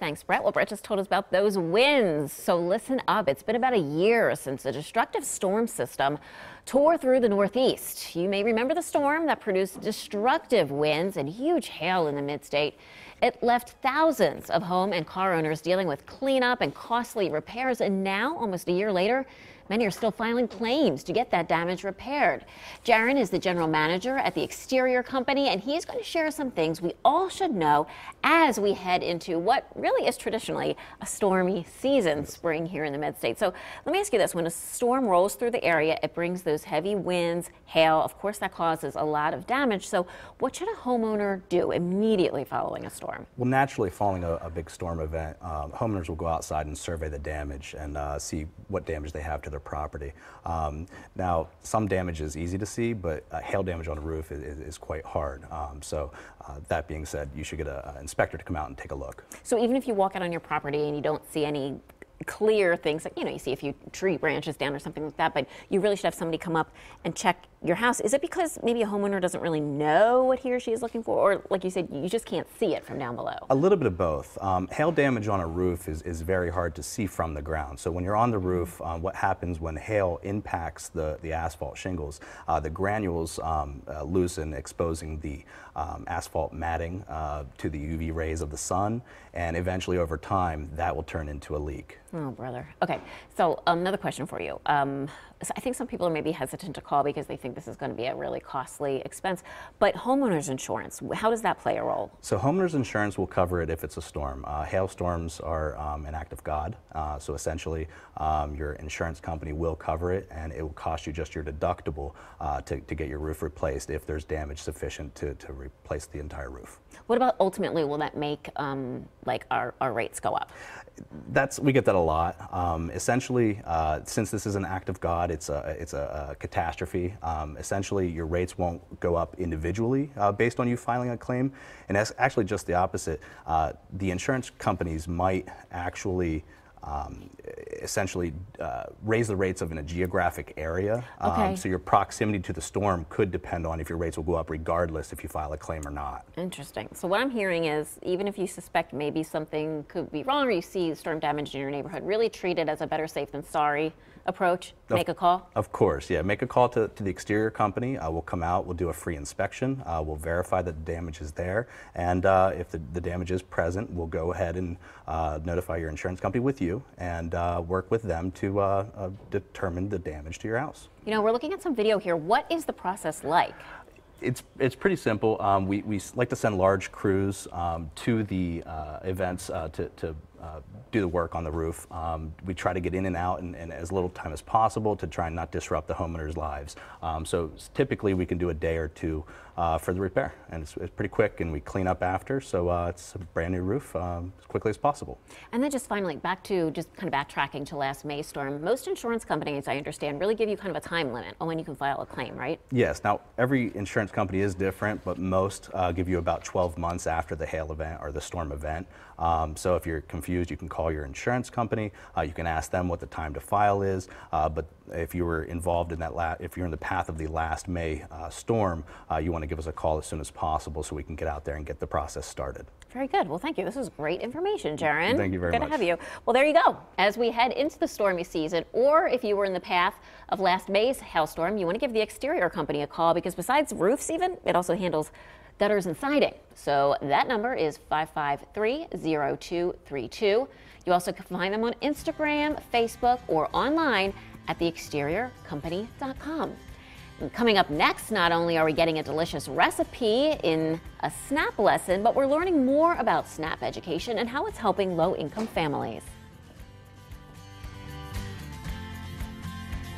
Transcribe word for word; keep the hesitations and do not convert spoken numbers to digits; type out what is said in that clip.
Thanks, Brett. Well, Brett just told us about those winds, so listen up. It's been about a year since a destructive storm system tore through the Northeast. You may remember the storm that produced destructive winds and huge hail in the mid-state. It left thousands of home and car owners dealing with cleanup and costly repairs, and now, almost a year later, many are still filing claims to get that damage repaired. Jaron is the general manager at The Exterior Company, and he's going to share some things we all should know as we head into what really is traditionally a stormy season, spring here in the mid-state. So let me ask you this. When a storm rolls through the area, it brings those heavy winds, hail. Of course, that causes a lot of damage. So what should a homeowner do immediately following a storm? Well, naturally, following a, a big storm event, um, homeowners will go outside and survey the damage and uh, see what damage they have to their property. Um, now, some damage is easy to see, but uh, hail damage on a roof is, is, is quite hard. Um, so uh, that being said, you should get an inspector to come out and take a look. So even if you walk out on your property and you don't see any clear things, like, you know, you see a few tree branches down or something like that, but you really should have somebody come up and check your house. Is it because maybe a homeowner doesn't really know what he or she is looking for, or like you said, you just can't see it from down below? A little bit of both. Um, hail damage on a roof is, is very hard to see from the ground. So when you're on the roof, um, what happens when hail impacts the, the asphalt shingles, uh, the granules um, uh, loosen, exposing the um, asphalt matting uh, to the U V rays of the sun, and eventually over time that will turn into a leak. Oh, brother. Okay, so another question for you. Um, so I think some people are maybe hesitant to call because they think this is going to be a really costly expense, but homeowners insurance, how does that play a role? So homeowners insurance will cover it if it's a storm. Uh, hailstorms are um, an act of God, uh, so essentially um, your insurance company will cover it, and it will cost you just your deductible uh, to, to get your roof replaced if there's damage sufficient to, to replace the entire roof. What about ultimately, will that make um, like our, our rates go up? That's, we get that a lot. Um, essentially, uh, since this is an act of God, it's a, it's a, a catastrophe. Um, essentially, your rates won't go up individually uh, based on you filing a claim, and that's actually just the opposite. Uh, the insurance companies might actually Um, essentially uh, raise the rates of in a geographic area. Um, okay. So your proximity to the storm could depend on if your rates will go up regardless if you file a claim or not. Interesting. So what I'm hearing is, even if you suspect maybe something could be wrong or you see storm damage in your neighborhood, really treat it as a better safe than sorry approach. Make of, a call? Of course, yeah. Make a call to, to The Exterior Company. Uh, we'll come out, we'll do a free inspection, uh, we'll verify that the damage is there, and uh, if the, the damage is present, we'll go ahead and uh, notify your insurance company with you and uh, work with them to uh, uh, determine the damage to your house. You know, we're looking at some video here. What is the process like? It's, it's pretty simple. Um, we, we like to send large crews um, to the uh, events uh, to, to uh, do the work on the roof. Um, we try to get in and out in, in as little time as possible to try and not disrupt the homeowners' lives. Um, so typically we can do a day or two uh, for the repair, and it's, it's pretty quick, and we clean up after, so uh, it's a brand new roof um, as quickly as possible. And then just finally, back to just kind of backtracking to last May's storm, most insurance companies, I understand, really give you kind of a time limit on when you can file a claim, right? Yes. Now, every insurance company is different, but most uh, give you about twelve months after the hail event or the storm event. Um, so if you're confused, you can call your insurance company. Uh, you can ask them what the time to file is. Uh, but if you were involved in that, la if you're in the path of the last May uh, storm, uh, you want to give us a call as soon as possible so we can get out there and get the process started. Very good. Well, thank you. This is great information, Jaron. Thank you very much. Good to have you. Well, there you go. As we head into the stormy season, or if you were in the path of last May's hailstorm, you want to give The Exterior Company a call, because besides roofs, even, it also handles gutters and siding. So that number is five five three, zero two three two. You also can find them on Instagram, Facebook, or online at the exterior company dot com. And coming up next, not only are we getting a delicious recipe in a SNAP lesson, but we're learning more about SNAP education and how it's helping low-income families.